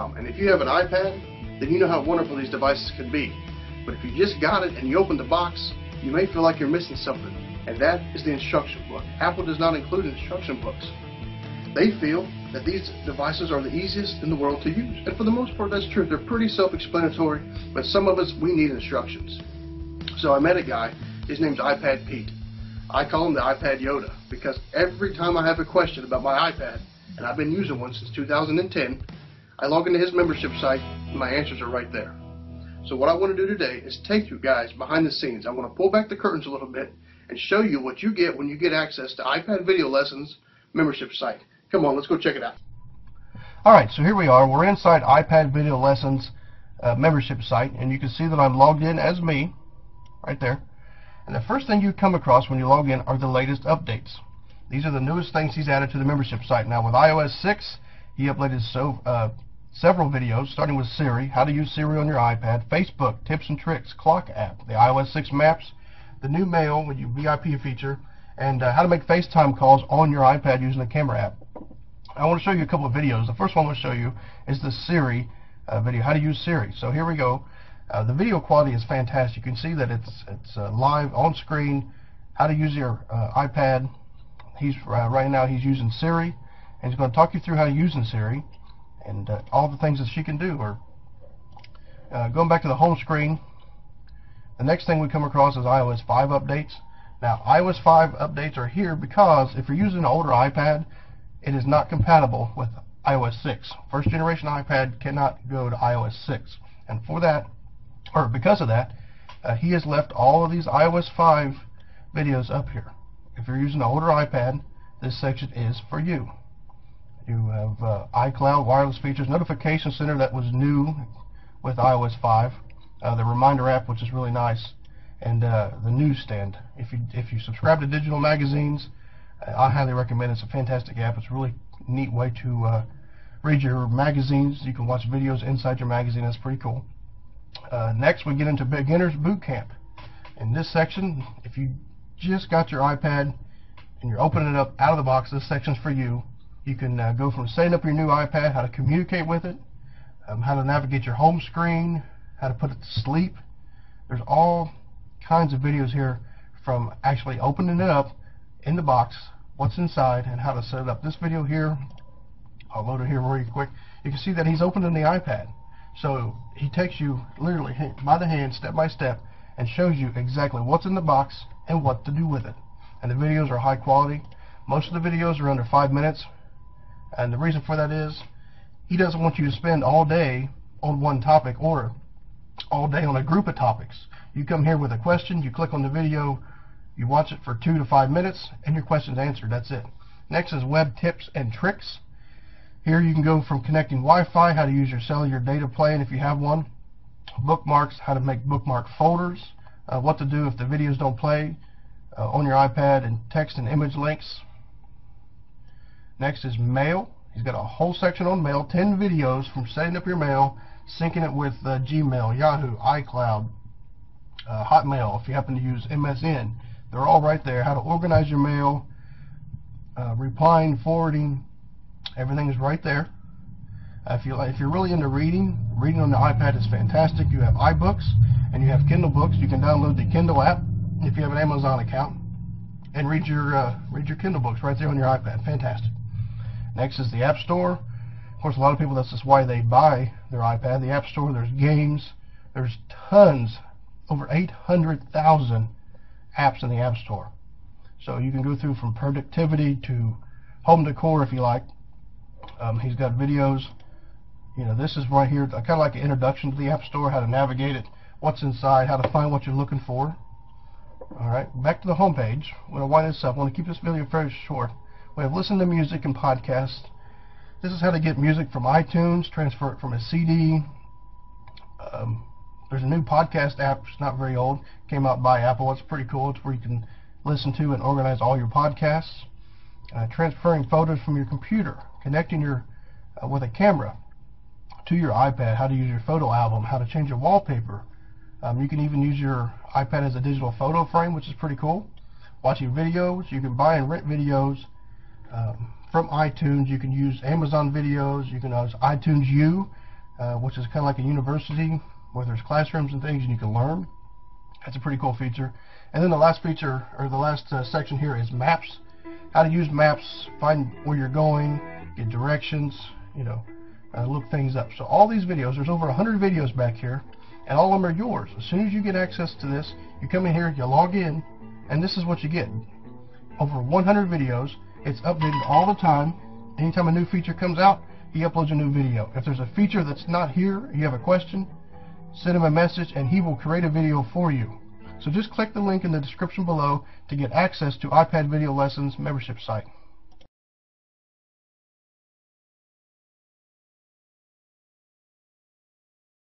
And if you have an iPad, then you know how wonderful these devices can be. But if you just got it and you open the box, you may feel like you're missing something. And that is the instruction book. Apple does not include instruction books. They feel that these devices are the easiest in the world to use. And for the most part, that's true. They're pretty self-explanatory, but some of us, we need instructions. So I met a guy, his name's iPad Pete. I call him the iPad Yoda because every time I have a question about my iPad, and I've been using one since 2010, I log into his membership site and my answers are right there. So what I want to do today is take you guys behind the scenes. I want to pull back the curtains a little bit and show you what you get when you get access to iPad Video Lessons membership site. Come on, let's go check it out. Alright, so here we are. We're inside iPad Video Lessons membership site, and you can see that I'm logged in as me right there. And the first thing you come across when you log in are the latest updates. These are the newest things he's added to the membership site. Now with iOS 6, he uploaded several videos, starting with Siri, how to use Siri on your iPad, Facebook, tips and tricks, clock app, the iOS 6 maps, the new mail with your VIP feature, and how to make FaceTime calls on your iPad using the camera app. I want to show you a couple of videos. The first one I'm going to show you is the Siri video, how to use Siri. So here we go. The video quality is fantastic. You can see that it's live on screen, how to use your iPad. Right now he's using Siri, and he's going to talk you through how to use Siri. And all the things that she can do are going back to the home screen. The next thing we come across is iOS 5 updates. Now iOS 5 updates are here because if you're using an older iPad, it is not compatible with iOS 6. First generation iPad cannot go to iOS 6, and for that, or because of that, he has left all of these iOS 5 videos up here. If you're using an older iPad, this section is for you. You have iCloud, wireless features, notification center that was new with iOS 5, the reminder app, which is really nice, and the newsstand. If you subscribe to digital magazines, I highly recommend it. It's a fantastic app. It's a really neat way to read your magazines. You can watch videos inside your magazine. That's pretty cool. Next, we get into Beginner's Boot Camp. In this section, if you just got your iPad and you're opening it up out of the box, this section's for you. You can go from setting up your new iPad, how to communicate with it, how to navigate your home screen, how to put it to sleep. There's all kinds of videos here from actually opening it up in the box, what's inside, and how to set it up. This video here, I'll load it here really quick. You can see that he's opening the iPad. So he takes you literally by the hand, step by step, and shows you exactly what's in the box and what to do with it. And the videos are high quality. Most of the videos are under 5 minutes. And the reason for that is he doesn't want you to spend all day on one topic or all day on a group of topics. You come here with a question, you click on the video, you watch it for 2 to 5 minutes, and your question's answered. That's it. Next is web tips and tricks. Here you can go from connecting Wi-Fi, how to use your cellular data plan if you have one, bookmarks, how to make bookmark folders, what to do if the videos don't play on your iPad, and text and image links. Next is mail. He's got a whole section on mail, 10 videos from setting up your mail, syncing it with Gmail, Yahoo, iCloud, Hotmail, if you happen to use MSN. They're all right there. How to organize your mail, replying, forwarding, everything is right there. If you're really into reading on the iPad is fantastic. You have iBooks and you have Kindle books. You can download the Kindle app if you have an Amazon account and read your Kindle books right there on your iPad. Fantastic. Next is the App Store. Of course, a lot of people, that's just why they buy their iPad. The App Store, there's games, there's tons, over 800,000 apps in the App Store. So you can go through from productivity to home decor if you like. He's got videos. You know, this is right here, kind of like an introduction to the App Store, how to navigate it, what's inside, how to find what you're looking for. Alright, back to the home page. I'm going to wind this up. I want to keep this video very short. We have listen to music and podcasts. This is how to get music from iTunes, transfer it from a CD. There's a new podcast app. It's not very old. It came out by Apple. It's pretty cool. It's where you can listen to and organize all your podcasts. Transferring photos from your computer. Connecting your with a camera to your iPad. How to use your photo album. How to change your wallpaper. You can even use your iPad as a digital photo frame, which is pretty cool. Watching videos. You can buy and rent videos from iTunes. You can use Amazon videos. You can use iTunes U. which is kind of like a university where there's classrooms and things and you can learn. That's a pretty cool feature. And then the last feature, or the last section here, is maps. How to use maps, find where you're going, get directions, you know, look things up. So all these videos, there's over 100 videos back here, and all of them are yours. As soon as you get access to this, you come in here, you log in, and this is what you get. Over 100 videos. It's updated all the time. Anytime a new feature comes out, he uploads a new video. If there's a feature that's not here, you have a question, send him a message and he will create a video for you. So just click the link in the description below to get access to iPad Video Lessons membership site.